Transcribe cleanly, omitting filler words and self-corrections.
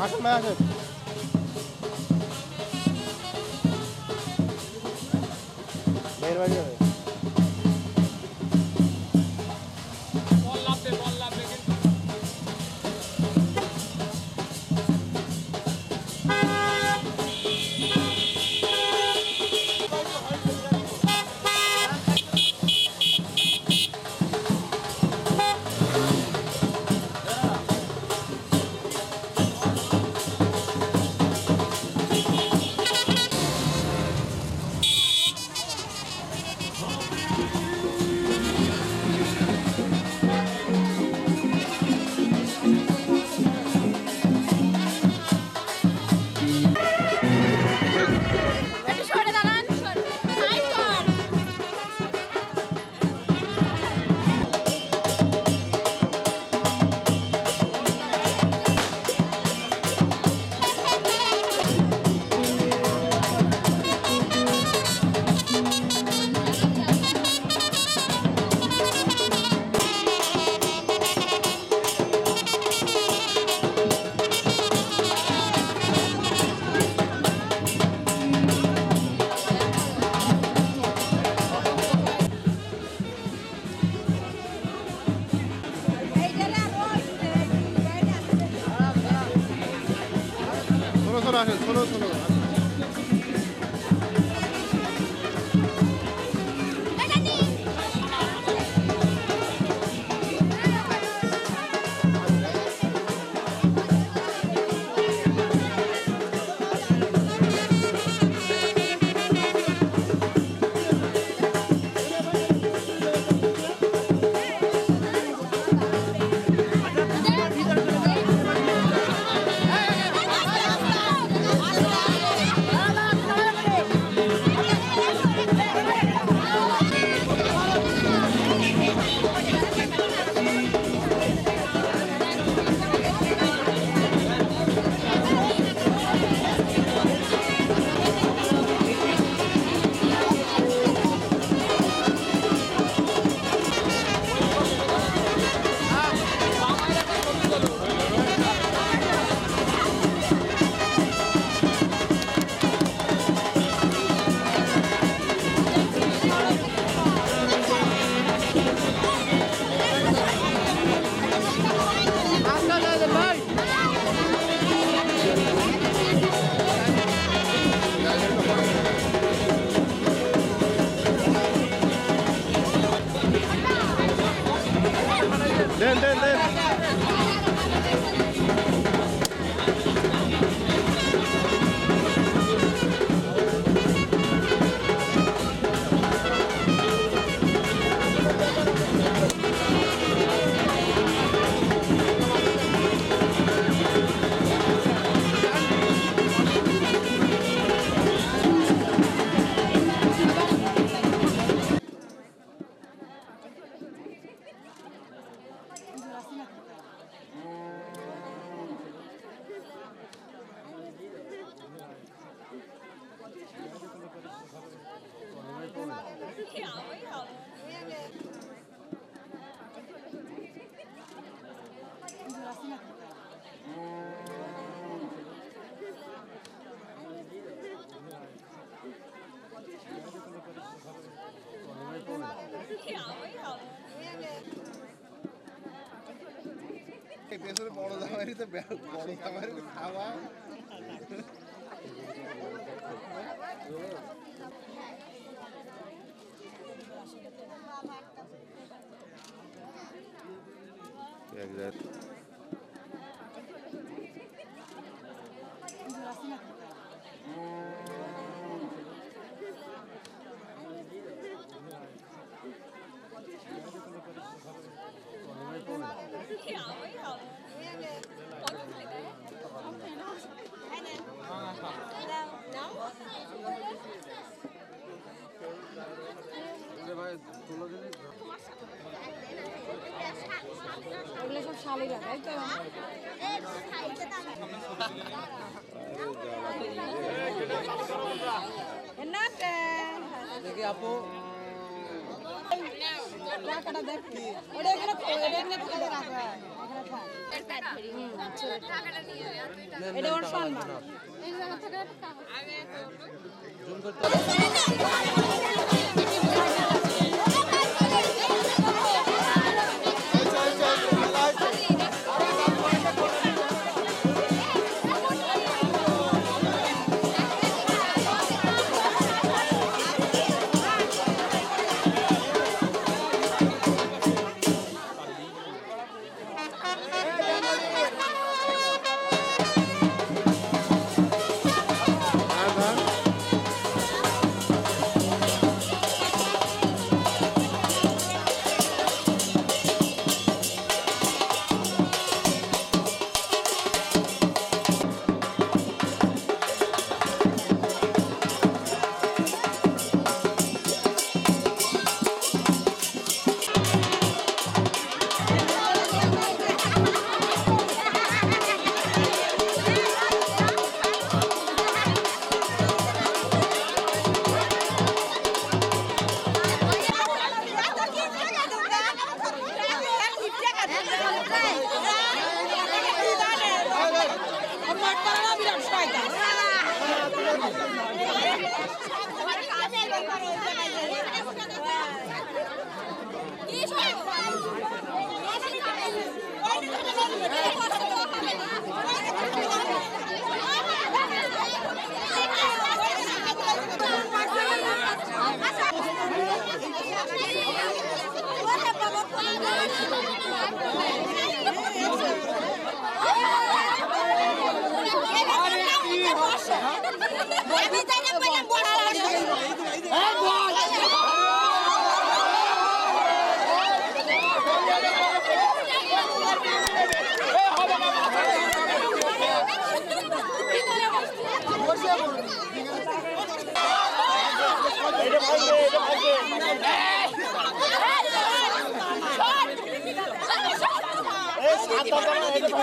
automatic.